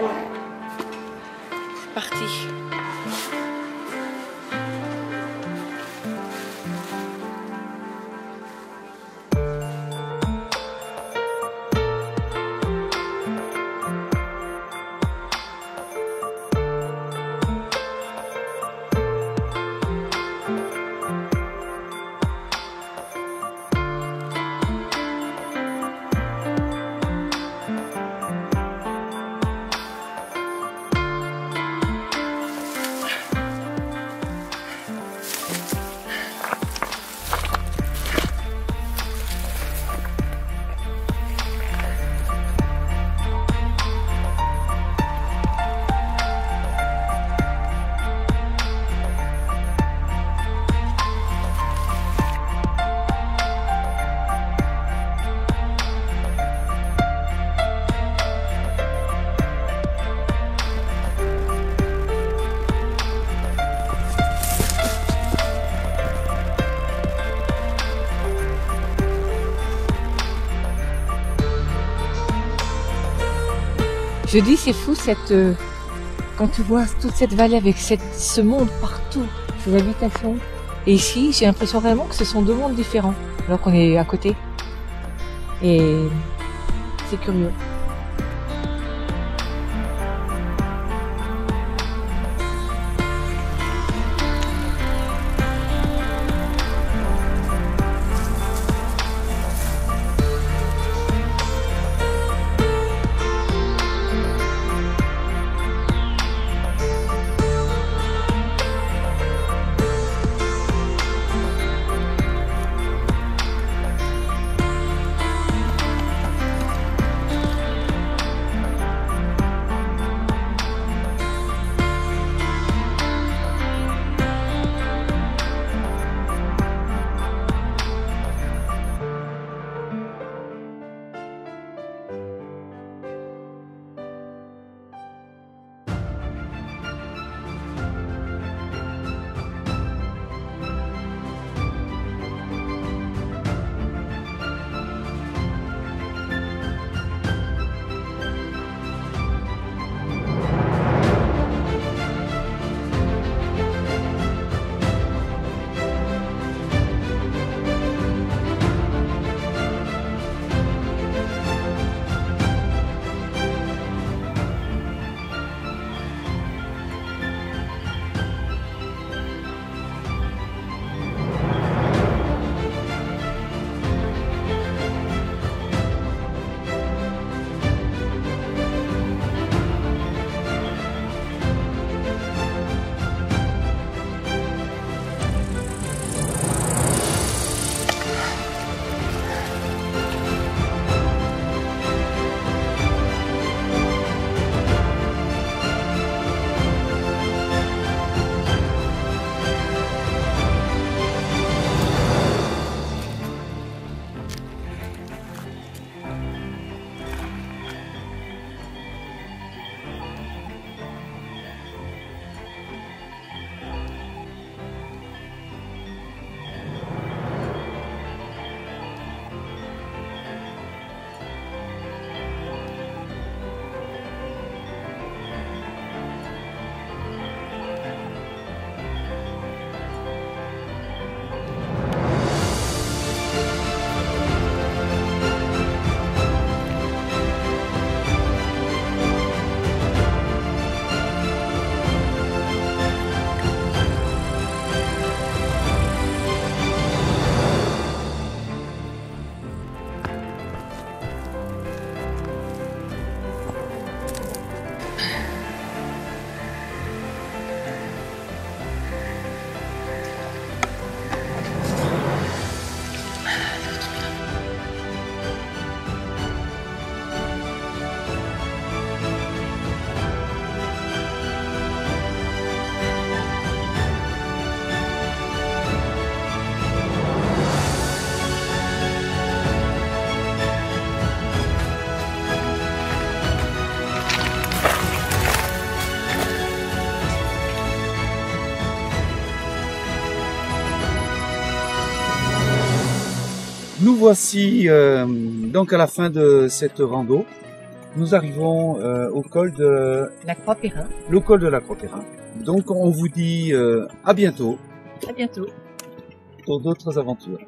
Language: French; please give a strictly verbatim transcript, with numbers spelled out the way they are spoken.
week-end. C'est parti. Je dis, c'est fou, cette, euh, quand tu vois toute cette vallée avec cette, ce monde partout, ces habitations. Et ici, j'ai l'impression vraiment que ce sont deux mondes différents, alors qu'on est à côté. Et c'est curieux. Nous voici euh, donc à la fin de cette rando nous arrivons euh, au col de la Croix Perrin. Le col de la Croix Perrin. Donc on vous dit euh, à bientôt. À bientôt. Pour d'autres aventures.